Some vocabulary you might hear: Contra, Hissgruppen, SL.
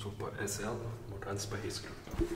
sucht mal SL und dann kannst du bei Hissgruppen.